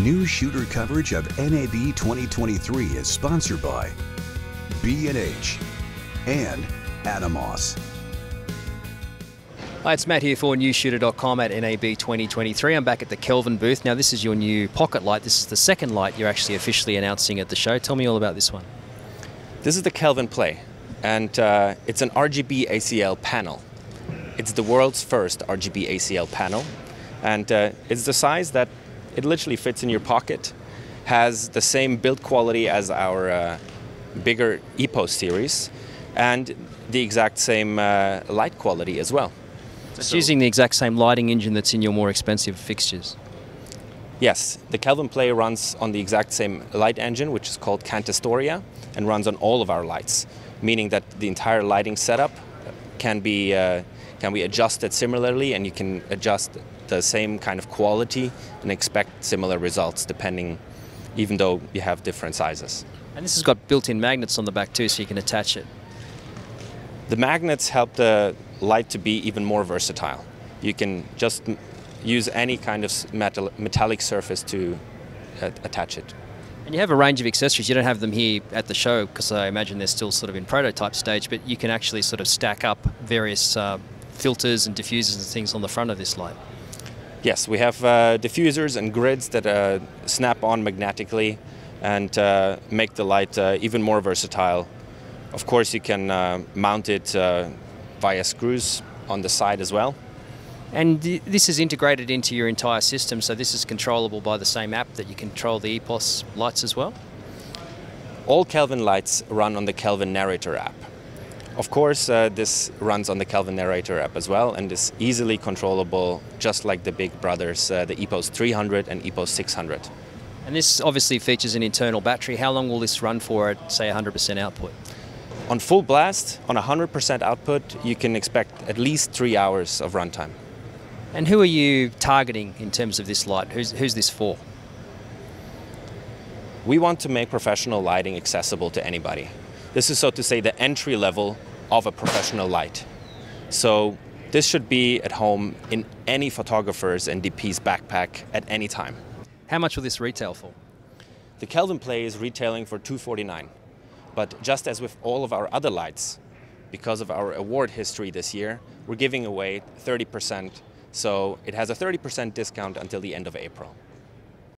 New shooter coverage of NAB 2023 is sponsored by B&H and Atomos. Hi, it's Matt here for newshooter.com at NAB 2023. I'm back at the Kelvin booth. Now, this is your new pocket light. This is the second light you're actually officially announcing at the show. Tell me all about this one. This is the Kelvin Play, and it's an RGB ACL panel. It's the world's first RGB ACL panel, and it's the size that it literally fits in your pocket, has the same build quality as our bigger Epos series, and the exact same light quality as well. It's using the exact same lighting engine that's in your more expensive fixtures. Yes, the Kelvin Play runs on the exact same light engine, which is called Cantastoria, and runs on all of our lights, meaning that the entire lighting setup can be adjusted similarly, and you can adjust the same kind of quality and expect similar results depending, even though you have different sizes. And this has got built-in magnets on the back too, so you can attach it. The magnets help the light to be even more versatile. You can just use any kind of metallic surface to attach it. And you have a range of accessories. You don't have them here at the show because I imagine they're still sort of in prototype stage, but you can actually sort of stack up various filters and diffusers and things on the front of this light. Yes, we have diffusers and grids that snap on magnetically and make the light even more versatile. Of course, you can mount it via screws on the side as well. And this is integrated into your entire system, so this is controllable by the same app that you control the Epos lights as well? All Kelvin lights run on the Kelvin Narrator app. Of course, this runs on the Kelvin Narrator app as well, and is easily controllable, just like the big brothers, the Epos 300 and Epos 600. And this obviously features an internal battery. How long will this run for at, say, 100% output? On full blast, on 100% output, you can expect at least 3 hours of runtime. And who are you targeting in terms of this light? Who's this for? We want to make professional lighting accessible to anybody. This is, so to say, the entry level of a professional light. So this should be at home in any photographer's and DP's backpack at any time. How much will this retail for? The Kelvin Play is retailing for $249. But just as with all of our other lights, because of our award history this year, we're giving away 30%, so it has a 30% discount until the end of April.